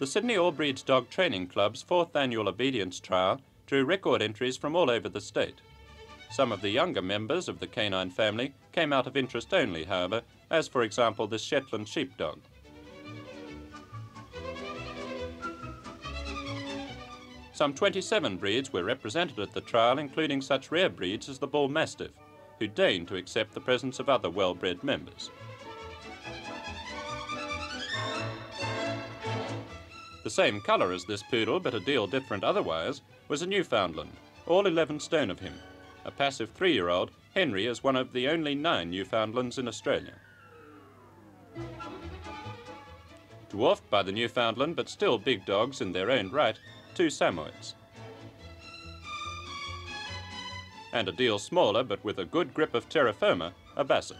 The Sydney All Breeds Dog Training Club's fourth annual obedience trial drew record entries from all over the state. Some of the younger members of the canine family came out of interest only, however, as for example this Shetland Sheepdog. Some 27 breeds were represented at the trial, including such rare breeds as the Bull Mastiff, who deigned to accept the presence of other well-bred members. The same colour as this poodle, but a deal different otherwise, was a Newfoundland, all 11 stone of him. A passive 3-year-old, Henry is one of the only 9 Newfoundlands in Australia. Dwarfed by the Newfoundland, but still big dogs in their own right, 2 Samoyeds. And a deal smaller, but with a good grip of terra firma, a Basset.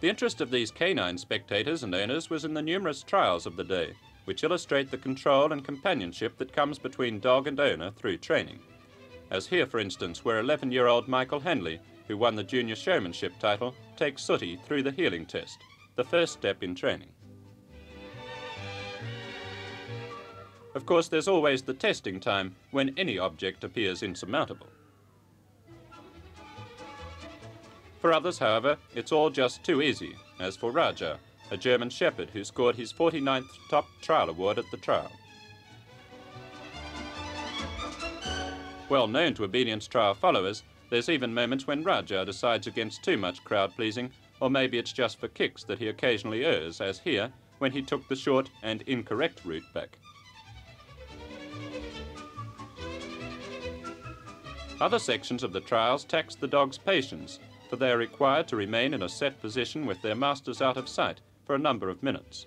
The interest of these canine spectators and owners was in the numerous trials of the day, which illustrate the control and companionship that comes between dog and owner through training. As here, for instance, where 11-year-old Michael Henley, who won the junior showmanship title, takes Sooty through the healing test, the first step in training. Of course, there's always the testing time when any object appears insurmountable. For others, however, it's all just too easy, as for Raja, a German Shepherd who scored his 49th top trial award at the trial. Well known to obedience trial followers, there's even moments when Raja decides against too much crowd-pleasing, or maybe it's just for kicks that he occasionally errs, as here, when he took the short and incorrect route back. Other sections of the trials tax the dog's patience, for they are required to remain in a set position with their masters out of sight for a number of minutes.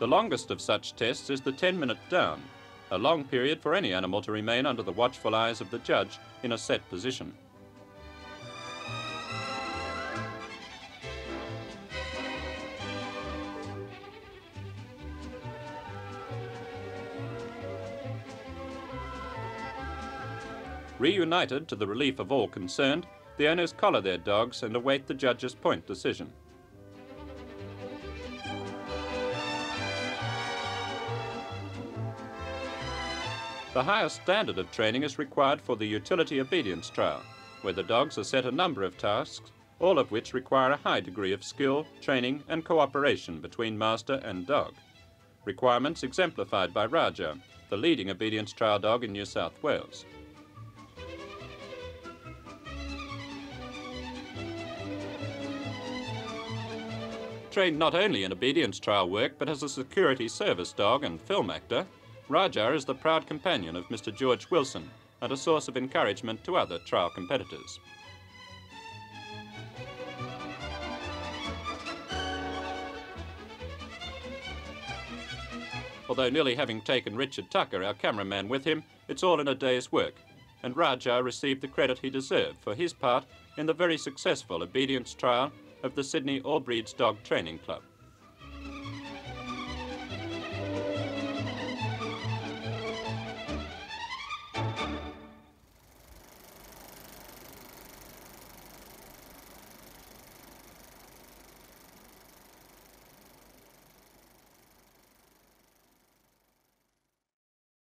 The longest of such tests is the 10-minute down, a long period for any animal to remain under the watchful eyes of the judge in a set position. Reunited, to the relief of all concerned, the owners collar their dogs and await the judge's point decision. The highest standard of training is required for the utility obedience trial, where the dogs are set a number of tasks, all of which require a high degree of skill, training and cooperation between master and dog. Requirements exemplified by Raja, the leading obedience trial dog in New South Wales. Trained not only in obedience trial work, but as a security service dog and film actor, Raja is the proud companion of Mr. George Wilson and a source of encouragement to other trial competitors. Although nearly having taken Richard Tucker, our cameraman, with him, it's all in a day's work, and Raja received the credit he deserved for his part in the very successful obedience trial of the Sydney All Breeds Dog Training Club.